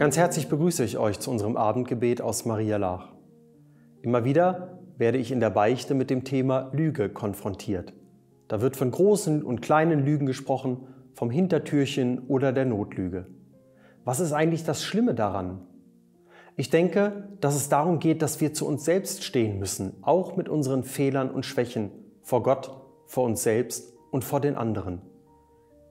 Ganz herzlich begrüße ich euch zu unserem Abendgebet aus Maria Laach. Immer wieder werde ich in der Beichte mit dem Thema Lüge konfrontiert. Da wird von großen und kleinen Lügen gesprochen, vom Hintertürchen oder der Notlüge. Was ist eigentlich das Schlimme daran? Ich denke, dass es darum geht, dass wir zu uns selbst stehen müssen, auch mit unseren Fehlern und Schwächen, vor Gott, vor uns selbst und vor den anderen.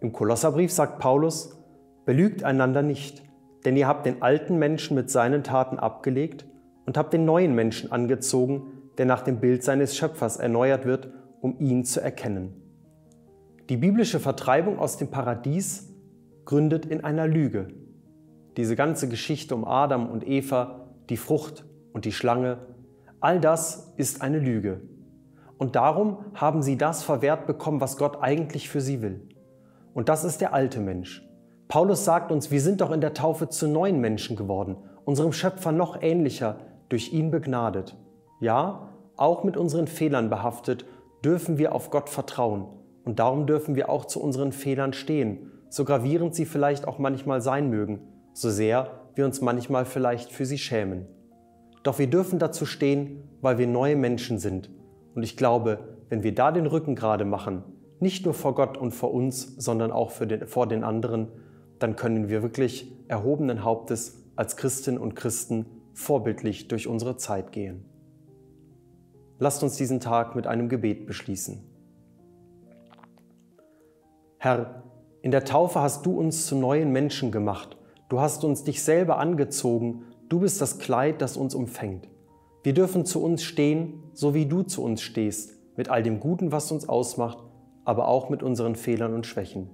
Im Kolosserbrief sagt Paulus: Belügt einander nicht. Denn ihr habt den alten Menschen mit seinen Taten abgelegt und habt den neuen Menschen angezogen, der nach dem Bild seines Schöpfers erneuert wird, um ihn zu erkennen. Die biblische Vertreibung aus dem Paradies gründet in einer Lüge. Diese ganze Geschichte um Adam und Eva, die Frucht und die Schlange, all das ist eine Lüge. Und darum haben sie das verwehrt bekommen, was Gott eigentlich für sie will. Und das ist der alte Mensch. Paulus sagt uns, wir sind doch in der Taufe zu neuen Menschen geworden, unserem Schöpfer noch ähnlicher, durch ihn begnadet. Ja, auch mit unseren Fehlern behaftet, dürfen wir auf Gott vertrauen. Und darum dürfen wir auch zu unseren Fehlern stehen, so gravierend sie vielleicht auch manchmal sein mögen, so sehr wir uns manchmal vielleicht für sie schämen. Doch wir dürfen dazu stehen, weil wir neue Menschen sind. Und ich glaube, wenn wir da den Rücken gerade machen, nicht nur vor Gott und vor uns, sondern auch vor den anderen, dann können wir wirklich erhobenen Hauptes als Christinnen und Christen vorbildlich durch unsere Zeit gehen. Lasst uns diesen Tag mit einem Gebet beschließen. Herr, in der Taufe hast du uns zu neuen Menschen gemacht. Du hast uns dich selber angezogen. Du bist das Kleid, das uns umfängt. Wir dürfen zu uns stehen, so wie du zu uns stehst, mit all dem Guten, was uns ausmacht, aber auch mit unseren Fehlern und Schwächen.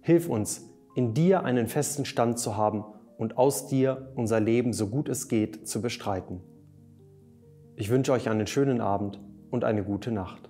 Hilf uns, in dir einen festen Stand zu haben und aus dir unser Leben, so gut es geht, zu bestreiten. Ich wünsche euch einen schönen Abend und eine gute Nacht.